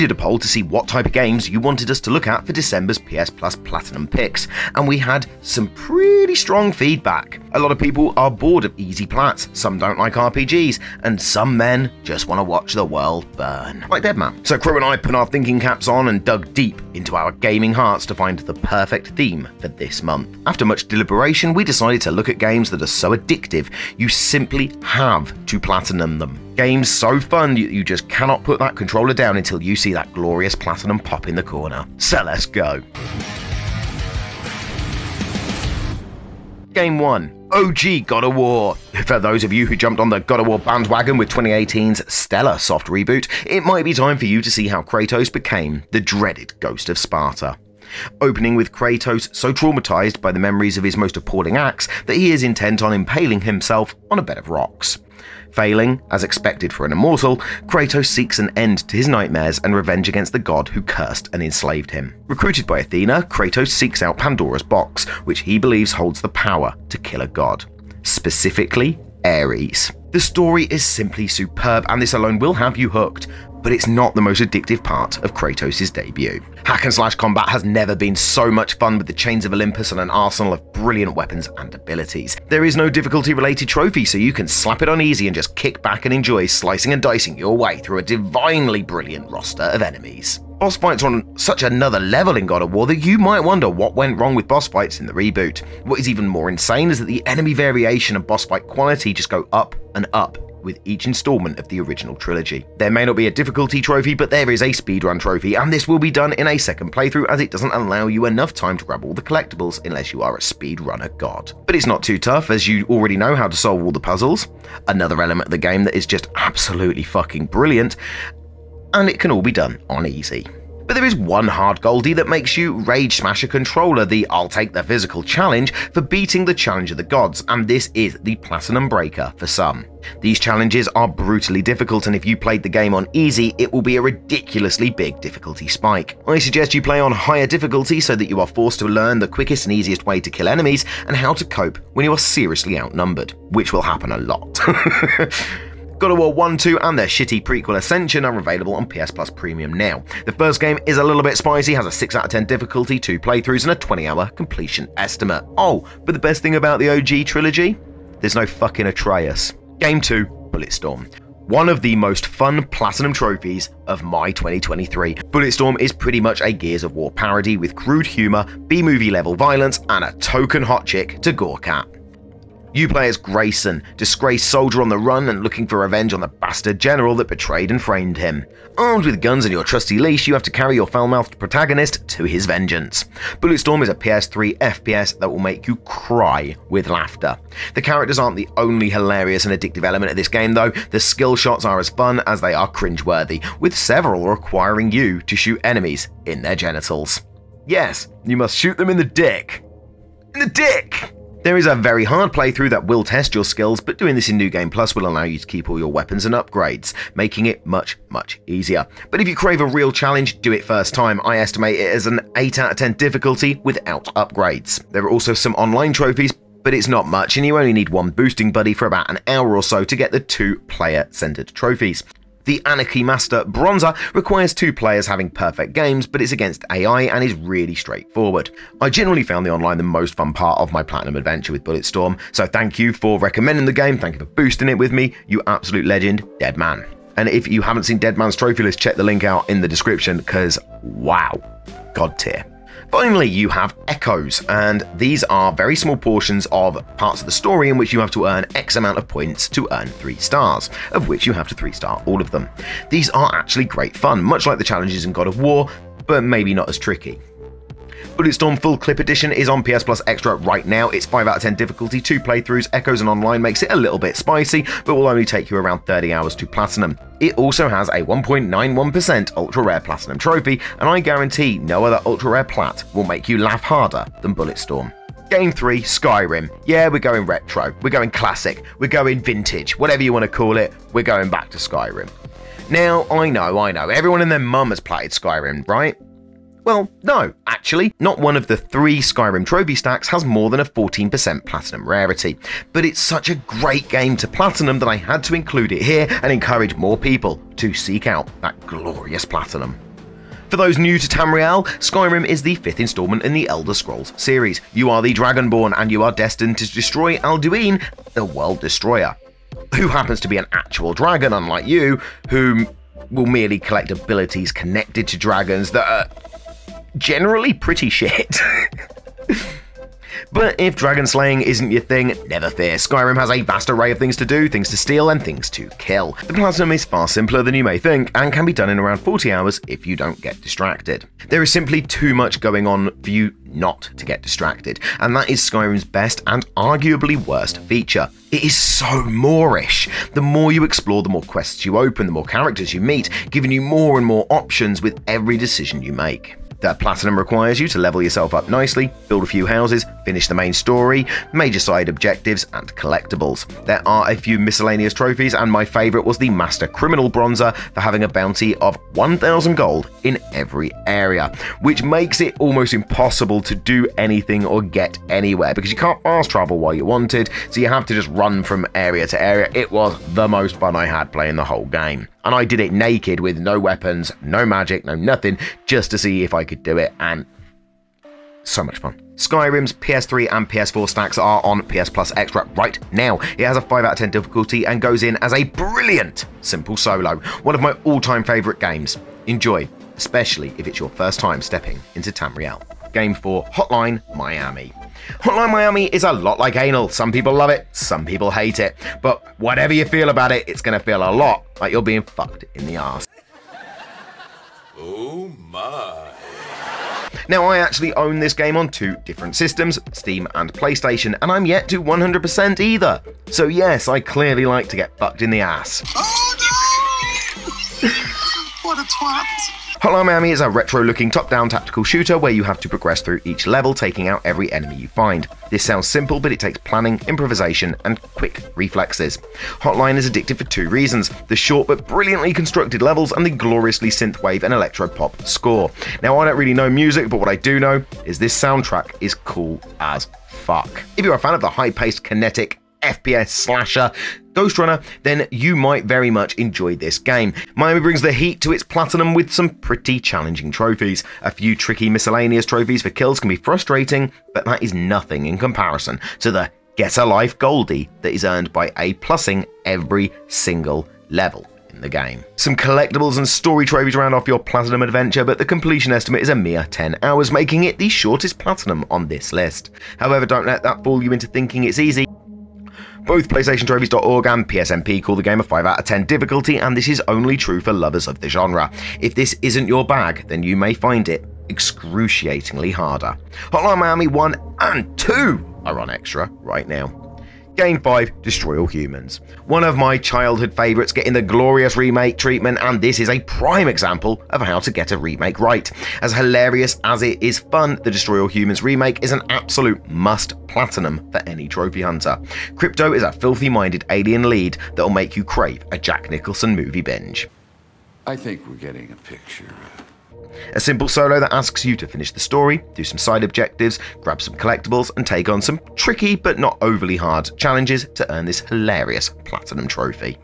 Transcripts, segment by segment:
did a poll to see what type of games you wanted us to look at for December's PS Plus Platinum picks, and we had some pretty strong feedback. A lot of people are bored of easy plats, some don't like RPGs, and some men just want to watch the world burn. Like Deadman. So Crew and I put our thinking caps on and dug deep into our gaming hearts to find the perfect theme for this month. After much deliberation, we decided to look at games that are so addictive you simply have to platinum them. Games so fun you just cannot put that controller down until you see that glorious platinum pop in the corner. So let's go. Game 1. OG God of War. For those of you who jumped on the God of War bandwagon with 2018's stellar soft reboot, it might be time for you to see how Kratos became the dreaded Ghost of Sparta. Opening with Kratos so traumatized by the memories of his most appalling acts that he is intent on impaling himself on a bed of rocks. Failing, as expected for an immortal, Kratos seeks an end to his nightmares and revenge against the god who cursed and enslaved him. Recruited by Athena, Kratos seeks out Pandora's Box, which he believes holds the power to kill a god. Specifically, Ares. The story is simply superb, and this alone will have you hooked, but it's not the most addictive part of Kratos' debut. Hack and slash combat has never been so much fun, with the Chains of Olympus and an arsenal of brilliant weapons and abilities. There is no difficulty-related trophy, so you can slap it on easy and just kick back and enjoy slicing and dicing your way through a divinely brilliant roster of enemies. Boss fights are on such another level in God of War that you might wonder what went wrong with boss fights in the reboot. What is even more insane is that the enemy variation and boss fight quality just go up and up with each installment of the original trilogy. There may not be a difficulty trophy, but there is a speedrun trophy, and this will be done in a second playthrough as it doesn't allow you enough time to grab all the collectibles unless you are a speedrunner god. But it's not too tough, as you already know how to solve all the puzzles. Another element of the game that is just absolutely fucking brilliant, and it can all be done on easy. But there is one hard Goldie that makes you rage smash a controller, the I'll take the physical challenge for beating the Challenge of the Gods, and this is the Platinum Breaker for some. These challenges are brutally difficult, and if you played the game on easy, it will be a ridiculously big difficulty spike. I suggest you play on higher difficulty so that you are forced to learn the quickest and easiest way to kill enemies and how to cope when you are seriously outnumbered, which will happen a lot. God of War 1, 2 and their shitty prequel Ascension are available on PS Plus Premium now. The first game is a little bit spicy, has a 6 out of 10 difficulty, 2 playthroughs and a 20-hour completion estimate. Oh, but the best thing about the OG trilogy? There's no fucking Atreus. Game 2, Bulletstorm. One of the most fun Platinum Trophies of my 2023. Bulletstorm is pretty much a Gears of War parody with crude humour, B-movie level violence and a token hot chick to gawk at. You play as Grayson, disgraced soldier on the run and looking for revenge on the bastard general that betrayed and framed him. Armed with guns and your trusty leash, you have to carry your foul-mouthed protagonist to his vengeance. Bulletstorm is a PS3 FPS that will make you cry with laughter. The characters aren't the only hilarious and addictive element of this game though. The skill shots are as fun as they are cringeworthy, with several requiring you to shoot enemies in their genitals. Yes, you must shoot them in the dick. In the dick! There is a very hard playthrough that will test your skills, but doing this in New Game Plus will allow you to keep all your weapons and upgrades, making it much, much easier. But if you crave a real challenge, do it first time. I estimate it as an 8 out of 10 difficulty without upgrades. There are also some online trophies, but it's not much, and you only need one boosting buddy for about an hour or so to get the 2-player centered trophies. The Anarchy Master Bronzer requires 2 players having perfect games, but it's against AI and is really straightforward. I generally found the online the most fun part of my Platinum adventure with Bulletstorm, so thank you for recommending the game, thank you for boosting it with me, you absolute legend, Deadman. And if you haven't seen Deadman's trophy list, check the link out in the description, because wow, god tier. Finally, you have Echoes, and these are very small portions of parts of the story in which you have to earn X amount of points to earn 3 stars, of which you have to 3-star all of them. These are actually great fun, much like the challenges in God of War, but maybe not as tricky. Bulletstorm Full Clip Edition is on PS Plus Extra right now. It's 5 out of 10 difficulty, 2 playthroughs, Echoes and online makes it a little bit spicy, but will only take you around 30 hours to platinum. It also has a 1.91% Ultra Rare Platinum Trophy, and I guarantee no other Ultra Rare Plat will make you laugh harder than Bulletstorm. Game 3, Skyrim. Yeah, we're going retro, we're going classic, we're going vintage, whatever you want to call it, we're going back to Skyrim. Now, I know, everyone and their mum has played Skyrim, right? Well, no, actually, not one of the 3 Skyrim trophy stacks has more than a 14% platinum rarity, but it's such a great game to platinum that I had to include it here and encourage more people to seek out that glorious platinum. For those new to Tamriel, Skyrim is the fifth installment in the Elder Scrolls series. You are the Dragonborn and you are destined to destroy Alduin, the World Destroyer, who happens to be an actual dragon, unlike you, who will merely collect abilities connected to dragons that are generally pretty shit. But if dragon slaying isn't your thing, never fear. Skyrim has a vast array of things to do, things to steal, and things to kill. The Platinum is far simpler than you may think, and can be done in around 40 hours if you don't get distracted. There is simply too much going on for you not to get distracted, and that is Skyrim's best and arguably worst feature. It is so moorish. The more you explore, the more quests you open, the more characters you meet, giving you more and more options with every decision you make. The Platinum requires you to level yourself up nicely, build a few houses, finish the main story, major side objectives, and collectibles. There are a few miscellaneous trophies, and my favourite was the Master Criminal Bronzer for having a bounty of 1,000 gold in every area, which makes it almost impossible to do anything or get anywhere, because you can't fast travel while you wanted, so you have to just run from area to area. It was the most fun I had playing the whole game. And I did it naked with no weapons, no magic, no nothing, just to see if I could do it, and so much fun. Skyrim's PS3 and PS4 stacks are on PS Plus Extra right now. It has a 5 out of 10 difficulty and goes in as a brilliant simple solo. One of my all-time favourite games. Enjoy, especially if it's your first time stepping into Tamriel. Game 4, Hotline Miami. Hotline Miami is a lot like anal. Some people love it, some people hate it, but whatever you feel about it, it's going to feel a lot like you're being fucked in the arse. Oh my. Now, I actually own this game on two different systems, Steam and PlayStation, and I'm yet to 100% either. So yes, I clearly like to get fucked in the ass. Oh no! What a twat. Hotline Miami is a retro-looking top-down tactical shooter where you have to progress through each level, taking out every enemy you find. This sounds simple, but it takes planning, improvisation, and quick reflexes. Hotline is addictive for two reasons: the short but brilliantly constructed levels and the gloriously synthwave and electro-pop score. Now, I don't really know music, but what I do know is this soundtrack is cool as fuck. If you're a fan of the high-paced, kinetic, FPS slasher Ghost Runner, then you might very much enjoy this game. Miami brings the heat to its Platinum with some pretty challenging trophies. A few tricky miscellaneous trophies for kills can be frustrating, but that is nothing in comparison to the Get-A-Life Goldie that is earned by A-plussing every single level in the game. Some collectibles and story trophies round off your Platinum adventure, but the completion estimate is a mere 10 hours, making it the shortest Platinum on this list. However, don't let that fool you into thinking it's easy. Both PlayStationTrophies.org and PSNP call the game a 5 out of 10 difficulty, and this is only true for lovers of the genre. If this isn't your bag, then you may find it excruciatingly harder. Hotline Miami 1 and 2 are on Extra right now. Game 5, Destroy All Humans. One of my childhood favourites, getting the glorious remake treatment, and this is a prime example of how to get a remake right. As hilarious as it is fun, the Destroy All Humans remake is an absolute must-platinum for any trophy hunter. Crypto is a filthy-minded alien lead that'll make you crave a Jack Nicholson movie binge. I think we're getting a picture of... A simple solo that asks you to finish the story, do some side objectives, grab some collectibles, and take on some tricky but not overly hard challenges to earn this hilarious Platinum trophy.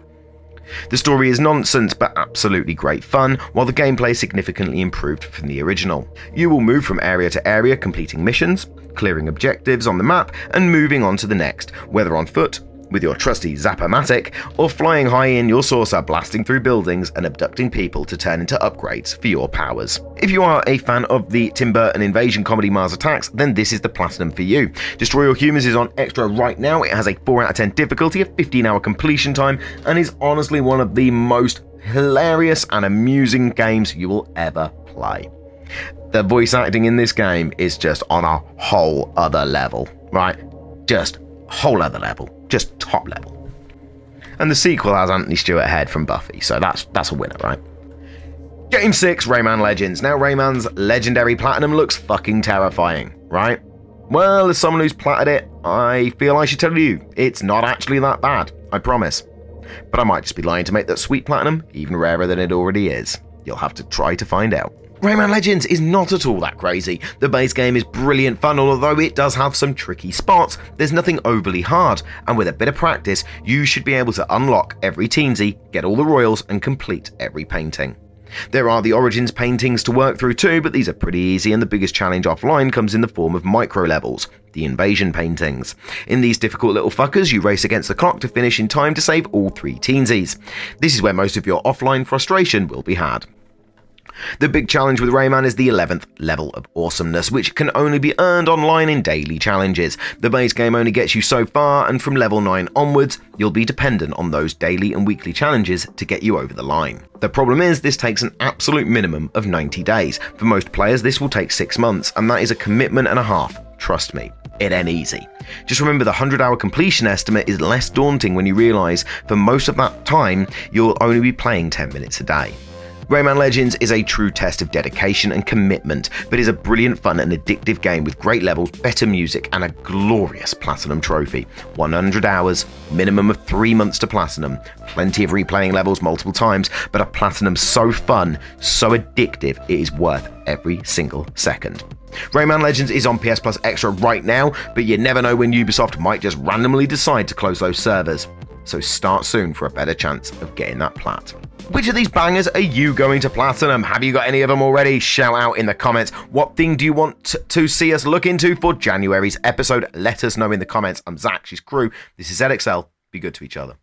The story is nonsense but absolutely great fun, while the gameplay is significantly improved from the original. You will move from area to area, completing missions, clearing objectives on the map, and moving on to the next, whether on foot, with your trusty Zappomatic, or flying high in your saucer, blasting through buildings and abducting people to turn into upgrades for your powers. If you are a fan of the Tim Burton Invasion comedy Mars Attacks, then this is the Platinum for you. Destroy All Humans is on Extra right now. It has a 4 out of 10 difficulty, a 15-hour completion time, and is honestly one of the most hilarious and amusing games you will ever play. The voice acting in this game is just on a whole other level, right? Just whole other level. Just top level. And the sequel has Anthony Stewart Head from Buffy, so that's a winner, right? Game 6, Rayman Legends. Now, Rayman's legendary Platinum looks fucking terrifying, right? Well, as someone who's platted it, I feel I should tell you, it's not actually that bad, I promise. But I might just be lying to make that sweet Platinum even rarer than it already is. You'll have to try to find out. Rayman Legends is not at all that crazy. The base game is brilliant fun, although it does have some tricky spots. There's nothing overly hard, and with a bit of practice, you should be able to unlock every Teensy, get all the Royals, and complete every painting. There are the Origins paintings to work through too, but these are pretty easy, and the biggest challenge offline comes in the form of micro levels, the Invasion paintings. In these difficult little fuckers, you race against the clock to finish in time to save all three teensies. This is where most of your offline frustration will be had. The big challenge with Rayman is the 11th level of awesomeness, which can only be earned online in daily challenges. The base game only gets you so far, and from level 9 onwards, you'll be dependent on those daily and weekly challenges to get you over the line. The problem is, this takes an absolute minimum of 90 days. For most players, this will take 6 months, and that is a commitment and a half. Trust me, it ain't easy. Just remember, the 100-hour completion estimate is less daunting when you realise, for most of that time, you'll only be playing 10 minutes a day. Rayman Legends is a true test of dedication and commitment, but is a brilliant, fun and addictive game with great levels, better music and a glorious Platinum Trophy. 100 hours, minimum of 3 months to Platinum, plenty of replaying levels multiple times, but a Platinum so fun, so addictive, it is worth every single second. Rayman Legends is on PS Plus Extra right now, but you never know when Ubisoft might just randomly decide to close those servers. So start soon for a better chance of getting that plat. Which of these bangers are you going to platinum? Have you got any of them already? Shout out in the comments. What thing do you want to see us look into for January's episode? Let us know in the comments. I'm Zach, she's Crew. This is ZXL. Be good to each other.